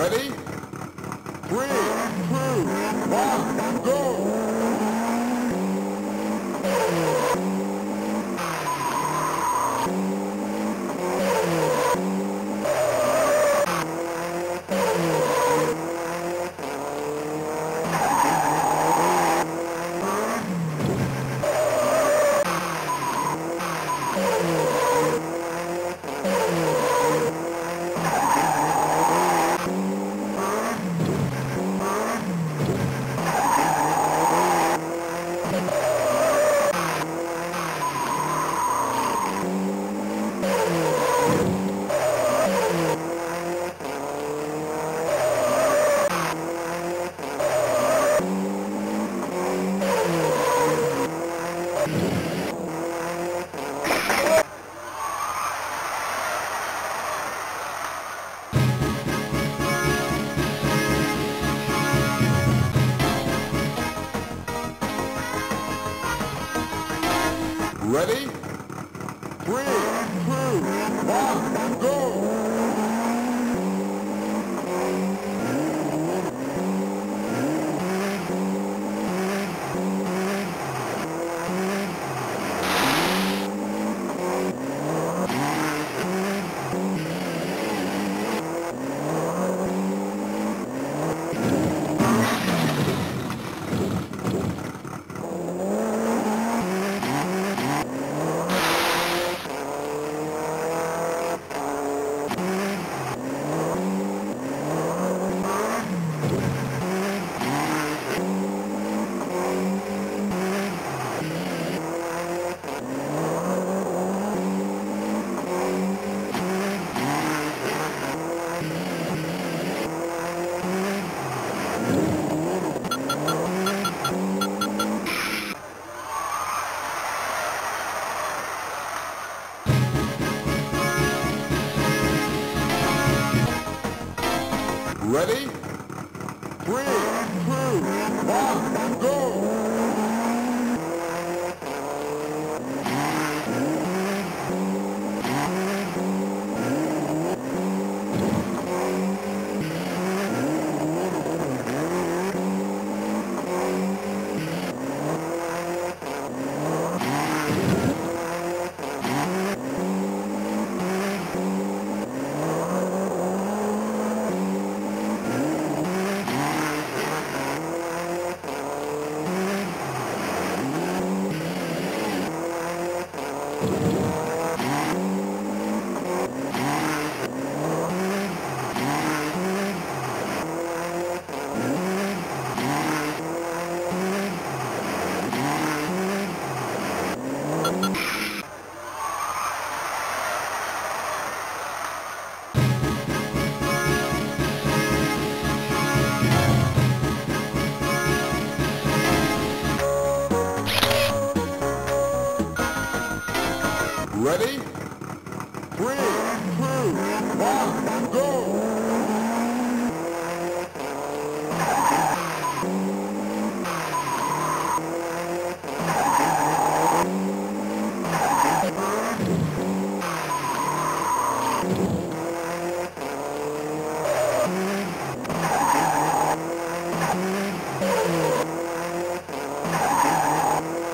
Ready? 3, 2, 1, go! Ready? 3, 2, 1, go! Ready? 3, 2, 1, go! Ready? 3, 2, 1, go! Ready?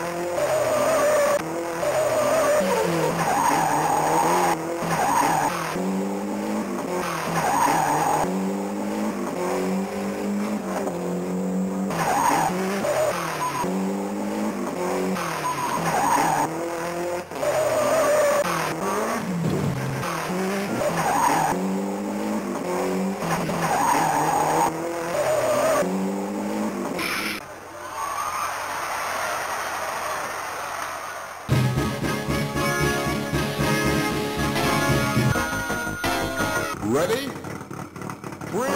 3, 2, 1,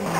go!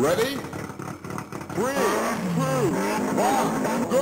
Ready? 3, 2, 1, go!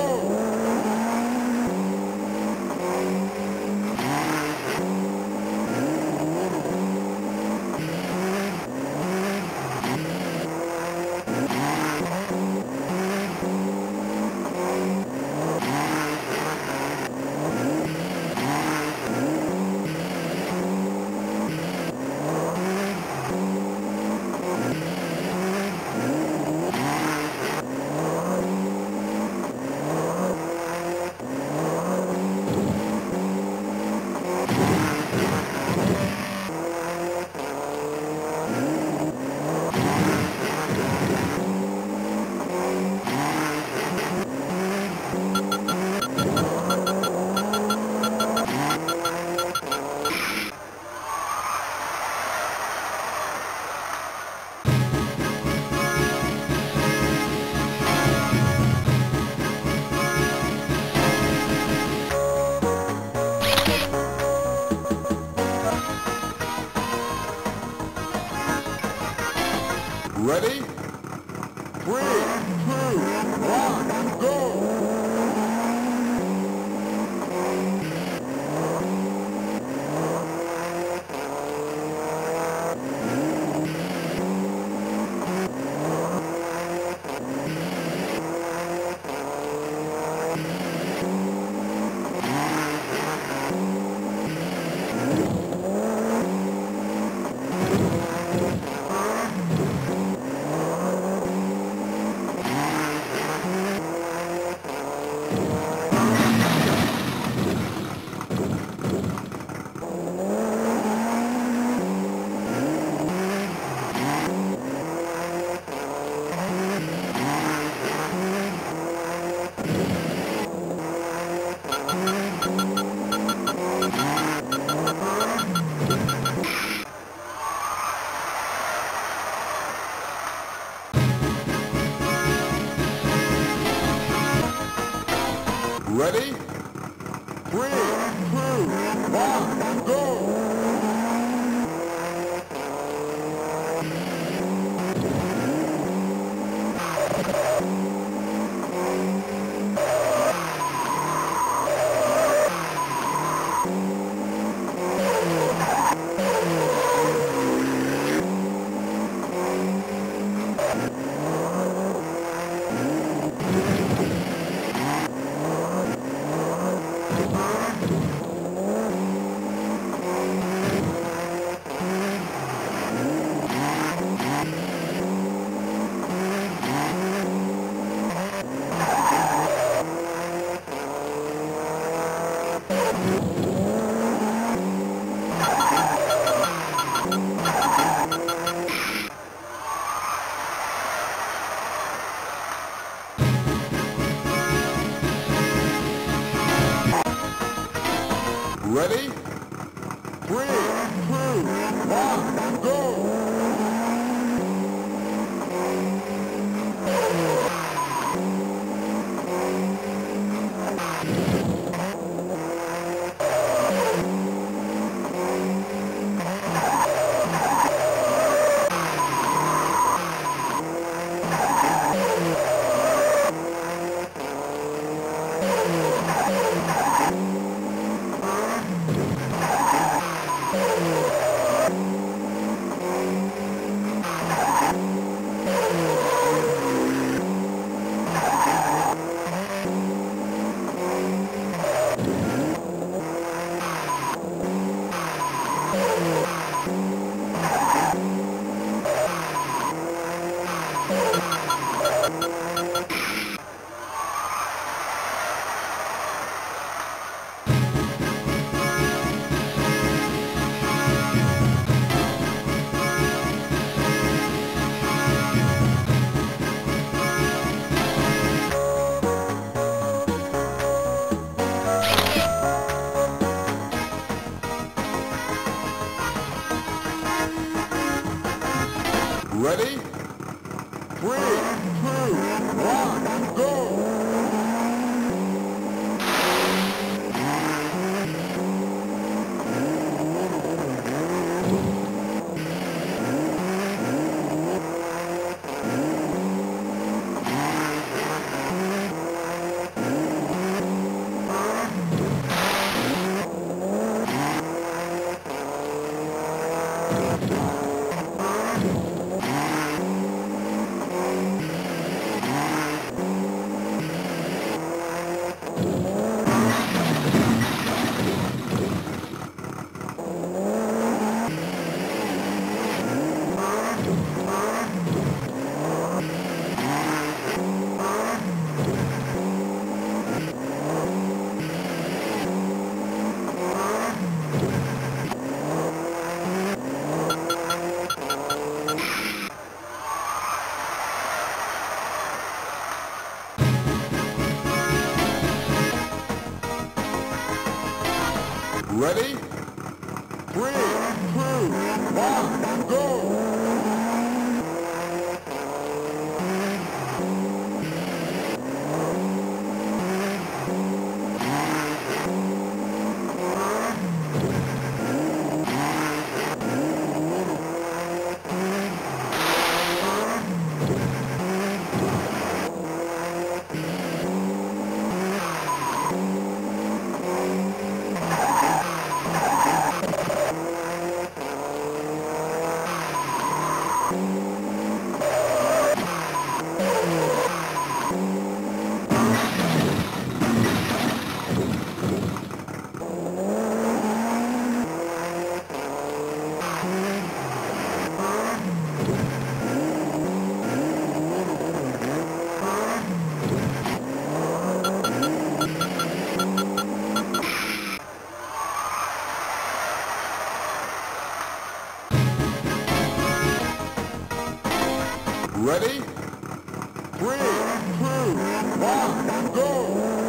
Ready? 3, 2, 1, go! Ready? 3, 2, 1, go! Ready? 3, 2, 1, go! Ready? 3, 2, 1, go! Ready? 3, 2, 1, go! Ready? 3, 2, 1, go!